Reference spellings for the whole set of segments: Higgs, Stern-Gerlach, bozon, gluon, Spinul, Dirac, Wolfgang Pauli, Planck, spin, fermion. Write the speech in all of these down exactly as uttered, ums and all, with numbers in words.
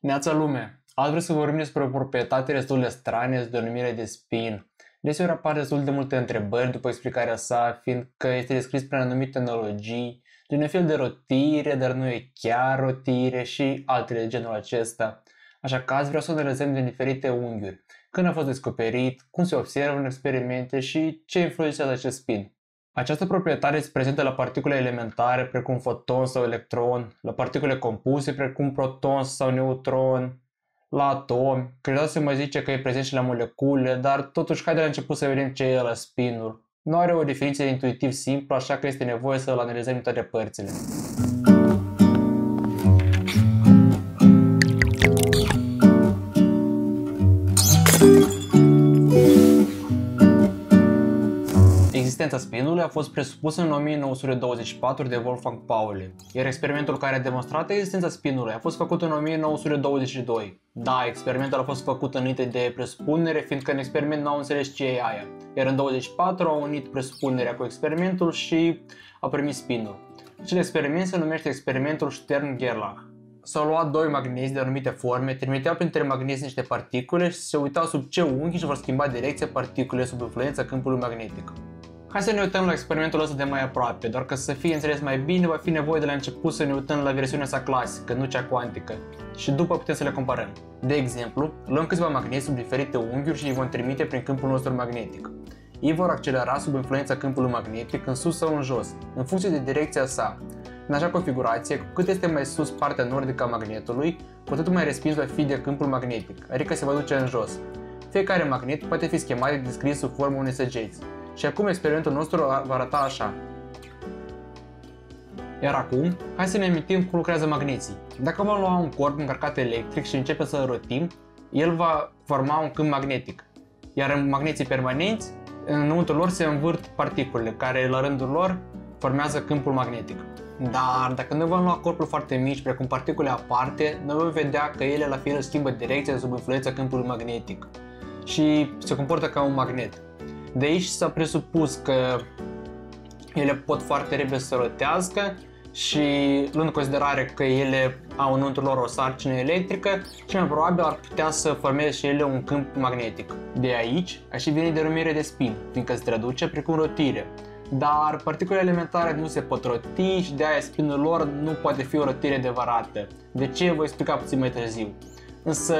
Neața lume! Azi vreau să vorbim despre proprietate destul de strane de denumire de spin. Deseori apar destul de multe întrebări după explicarea sa, fiindcă este descris prin anumite analogii, din un fel de rotire, dar nu e chiar rotire și altele de genul acesta. Așa că azi vreau să analizăm din diferite unghiuri, când a fost descoperit, cum se observă în experimente și ce influențează acest spin. Această proprietate se prezintă la particule elementare precum foton sau electron, la particule compuse precum proton sau neutron, la atom. Credeam să mă zice că e prezent și la molecule, dar totuși hai de la început să vedem ce e la spinul. Nu are o definiție intuitiv simplă, așa că este nevoie să-l analizăm în toate părțile. Existența spinului a fost presupusă în o mie nouă sute douăzeci și patru de Wolfgang Pauli, iar experimentul care a demonstrat existența spinului a fost făcut în o mie nouă sute douăzeci și doi. Da, experimentul a fost făcut înainte de presupunere, fiindcă în experiment n-au înțeles ce e aia, iar în douăzeci și patru au unit presupunerea cu experimentul și a primit spinul. Acel experiment se numește experimentul Stern-Gerlach. S-au luat doi magneți de anumite forme, trimiteau printre magneți niște particule și se uitau sub ce unghi și vor schimba direcția particule sub influența câmpului magnetic. Hai să ne uităm la experimentul ăsta de mai aproape, doar că să fie înțeles mai bine, va fi nevoie de la început să ne uităm la versiunea sa clasică, nu cea cuantică, și după putem să le comparăm. De exemplu, luăm câțiva magneți sub diferite unghiuri și îi vom trimite prin câmpul nostru magnetic. Ei vor accelera sub influența câmpului magnetic în sus sau în jos, în funcție de direcția sa. În așa configurație, cu cât este mai sus partea nordică a magnetului, cu atât mai respins va fi de câmpul magnetic, adică se va duce în jos. Fiecare magnet poate fi schemat și descris sub formă unei săgeți. Și acum experimentul nostru va arăta așa. Iar acum, hai să ne amintim cum lucrează magneții. Dacă vom lua un corp încărcat electric și începem să-l rotim, el va forma un câmp magnetic. Iar în magneții permanenți, înăuntru lor se învârt particulele, care la rândul lor formează câmpul magnetic. Dar dacă noi vom lua corpuri foarte mici, precum particule aparte, noi vom vedea că ele la fel schimbă direcția sub influența câmpului magnetic și se comportă ca un magnet. De aici s-a presupus că ele pot foarte repede să rotească și, luând în considerare că ele au înăuntru lor o sarcină electrică, cel mai probabil ar putea să formeze și ele un câmp magnetic. De aici a și venit denumirea de spin, fiindcă se traduce precum rotire. Dar particulele elementare nu se pot roti și de aia spinul lor nu poate fi o rotire adevărată. De ce voi explica puțin mai târziu. Însă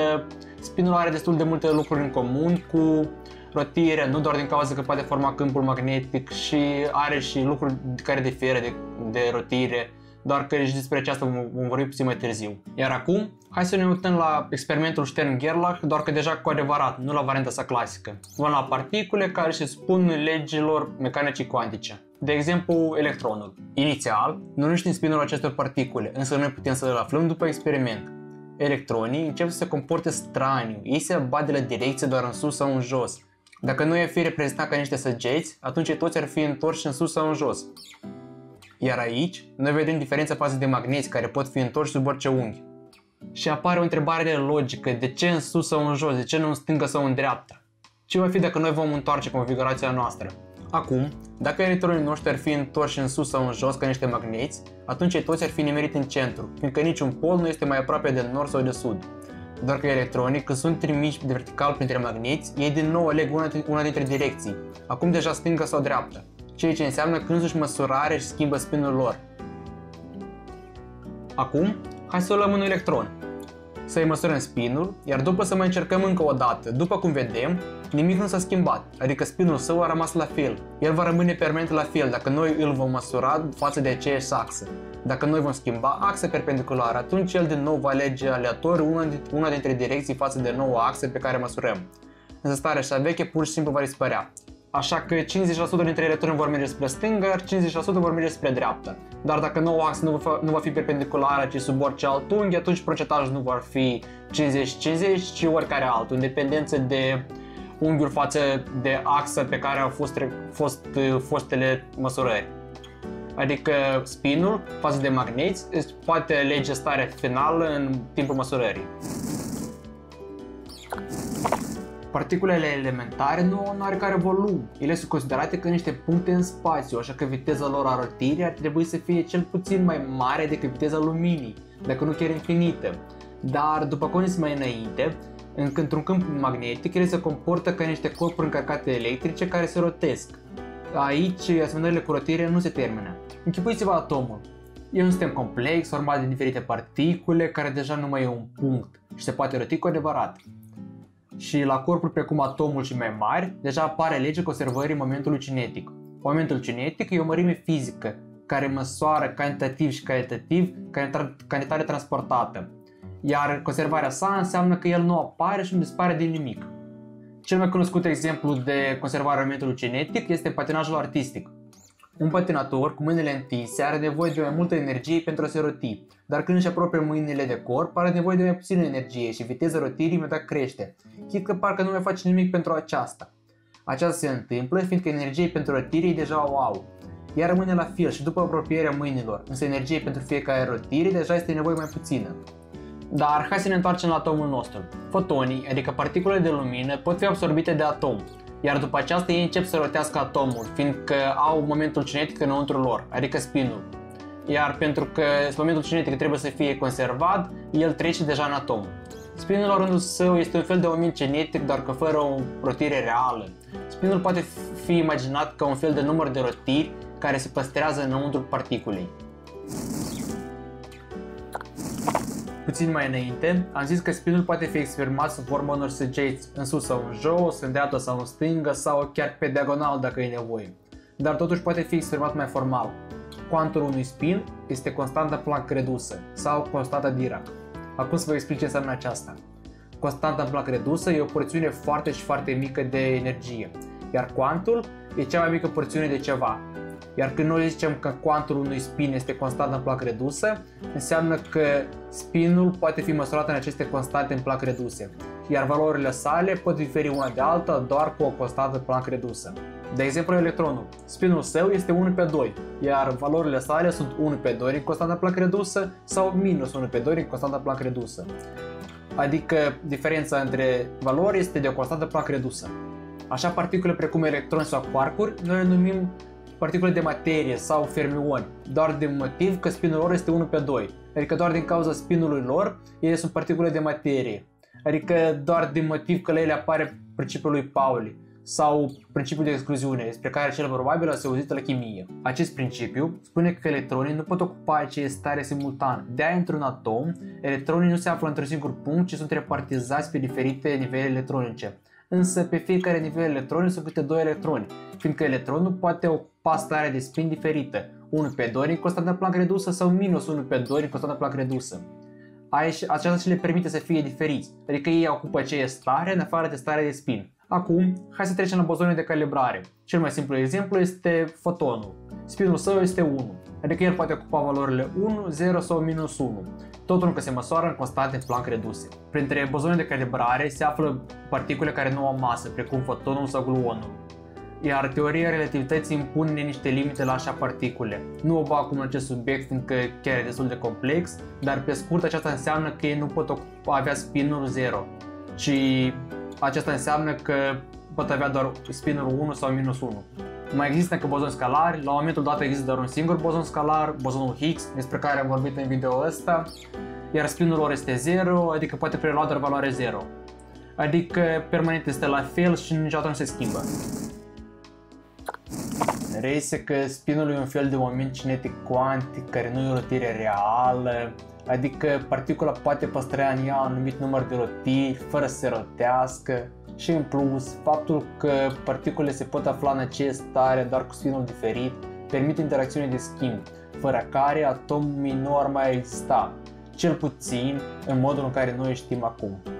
spinul are destul de multe lucruri în comun cu rotire, nu doar din cauza că poate forma câmpul magnetic, și are și lucruri care diferă de, de rotire, doar că și despre aceasta vom vorbi puțin mai târziu. Iar acum, hai să ne uităm la experimentul Stern-Gerlach, doar că deja cu adevărat, nu la varianta sa clasică. Vom la particule care se supun legilor mecanicii cuantice, de exemplu electronul. Inițial, noi nu știm spinul acestor particule, însă noi putem să le aflăm după experiment. Electronii încep să se comporte straniu, ei se bat de la direcție doar în sus sau în jos. Dacă nu i-ar fi reprezentat ca niște săgeți, atunci toți ar fi întorși în sus sau în jos. Iar aici, noi vedem diferența față de magneți care pot fi întorși sub orice unghi. Și apare o întrebare logică, de ce în sus sau în jos, de ce nu în stânga sau în dreapta? Ce va fi dacă noi vom întoarce configurația noastră? Acum, dacă electronii noștri ar fi întorși în sus sau în jos ca niște magneți, atunci toți ar fi nimeriți în centru, fiindcă niciun pol nu este mai aproape de nord sau de sud. Doar că electronii, când sunt trimiși de vertical printre magneți, ei din nou aleg una, una dintre direcții, acum deja stânga sau dreapta, ceea ce înseamnă că însuși măsurarea și schimbă spinul lor. Acum, hai să luăm un electron, să-i măsurăm spinul, iar după să mai încercăm încă o dată. După cum vedem, nimic nu s-a schimbat, adică spinul său a rămas la fel. El va rămâne permanent la fel dacă noi îl vom măsura față de aceeași axă. Dacă noi vom schimba axa perpendiculară, atunci el din nou va alege aleatoriu una dintre direcții față de noua axă pe care măsurăm. Însă starea sa veche pur și simplu va dispărea. Așa că cincizeci la sută dintre electroni vor merge spre stânga, iar cincizeci la sută vor merge spre dreapta. Dar dacă noua axă nu va, nu va fi perpendiculară, ci sub orice alt unghi, atunci procentajul nu va fi cincizeci cincizeci, ci oricare altul, în dependență de unghiul față de axă pe care au fost, fost fostele măsurări. Adică spinul față de magneți poate alege starea finală în timpul măsurării. Particulele elementare nu au un oarecare volum, ele sunt considerate ca niște puncte în spațiu, așa că viteza lor a rotirii ar trebui să fie cel puțin mai mare decât viteza luminii, dacă nu chiar infinită. dar după conism mai înainte, într-un câmp magnetic, ele se comportă ca niște corpuri încărcate electrice care se rotesc. Aici, asemănările cu rotire nu se termină. Închipuiți-vă atomul. E un sistem complex, format din diferite particule, care deja nu mai e un punct și se poate roti cu adevărat. Și la corpuri precum atomul și mai mari, deja apare legea conservării momentului cinetic. Momentul cinetic e o mărime fizică, care măsoară cantitativ și calitativ cantitatea transportată. Iar conservarea sa înseamnă că el nu apare și nu dispare din nimic. Cel mai cunoscut exemplu de conservare a momentului cinetic este patinajul artistic. Un patinator cu mâinile întinse are nevoie de mai multă energie pentru a se roti, dar când își apropie mâinile de corp are nevoie de mai puțină energie și viteza rotirii imediat crește, chit că parcă nu mai face nimic pentru aceasta. Aceasta se întâmplă fiindcă energie pentru rotire deja o au. Ea rămâne la fel și după apropierea mâinilor, însă energie pentru fiecare rotire deja este nevoie mai puțină. Dar hai să ne întoarcem la atomul nostru. Fotonii, adică particulele de lumină, pot fi absorbite de atom, iar după aceasta ei încep să rotească atomul, fiindcă au momentul cinetic înăuntru lor, adică spinul. Iar pentru că momentul cinetic trebuie să fie conservat, el trece deja în atom. Spinul la rândul său este un fel de moment cinetic, doar că fără o rotire reală. Spinul poate fi imaginat ca un fel de număr de rotiri care se păstrează înăuntru particulei. Puțin mai înainte, am zis că spinul poate fi exprimat sub formă unor săgeți, în sus sau în jos, în dreapta sau în stânga sau chiar pe diagonal dacă e nevoie, dar totuși poate fi exprimat mai formal. Cuantul unui spin este constanta Planck redusă sau constanta Dirac. Acum să vă explic ce înseamnă aceasta. Constanta Planck redusă e o porțiune foarte și foarte mică de energie, iar cuantul e cea mai mică porțiune de ceva. Iar când noi zicem că cuantul unui spin este constantă în Planck redusă, înseamnă că spinul poate fi măsurat în aceste constante în Planck reduse, iar valorile sale pot diferi una de alta doar cu o constantă în Planck redusă. De exemplu, electronul. Spinul său este unu pe doi, iar valorile sale sunt unu pe doi în constantă în Planck redusă sau minus unu pe doi în constantă în Planck redusă. Adică diferența între valori este de o constantă în Planck redusă. Așa, particule precum electroni sau quarcuri, noi le numim particule de materie sau fermioni, doar din motiv că spinul lor este unu pe doi, adică doar din cauza spinului lor, ele sunt particule de materie, adică doar din motiv că la ele apare principiul lui Pauli sau principiul de excluziune, despre care cel probabil ați auzit la chimie. Acest principiu spune că electronii nu pot ocupa aceeași stare simultan, de aia într-un atom, electronii nu se află într-un singur punct, ci sunt repartizați pe diferite nivele electronice. Însă pe fiecare nivel electronic sunt câte doi electroni, fiindcă electronul poate ocupa starea de spin diferită, unu pe doi în constantă Planck redusă sau minus unu pe doi în constantă Planck redusă. Aceasta și le permite să fie diferiți, adică ei ocupă aceeași stare în afară de starea de spin. Acum, hai să trecem la bozonul de calibrare. Cel mai simplu exemplu este fotonul. Spinul său este unu, adică el poate ocupa valorile unu, zero sau minus unu. Totul încă se măsoară în constante în Planck reduse. Printre bozonele de calibrare se află particule care nu au masă, precum fotonul sau gluonul. Iar teoria relativității impune niște limite la așa particule. Nu o bag acum în acest subiect, fiindcă chiar e destul de complex, dar pe scurt aceasta înseamnă că ei nu pot avea spinul zero, ci aceasta înseamnă că pot avea doar spinul unu sau minus unu. Mai există încă bozoni scalari, la momentul dat există doar un singur bozon scalar, bozonul Higgs, despre care am vorbit în video ăsta, iar spinul lor este zero, adică poate prelua doar valoare zero. Adică permanent este la fel și niciodată nu se schimbă. Reiese că spinul e un fel de moment cinetic cuantic care nu e o rotire reală, adică particula poate păstra în ea un anumit număr de rotiri fără să se rotească. Și în plus, faptul că particulele se pot afla în aceeași stare doar cu spinul diferit permite interacțiune de schimb, fără care atomii nu ar mai exista, cel puțin în modul în care noi știm acum.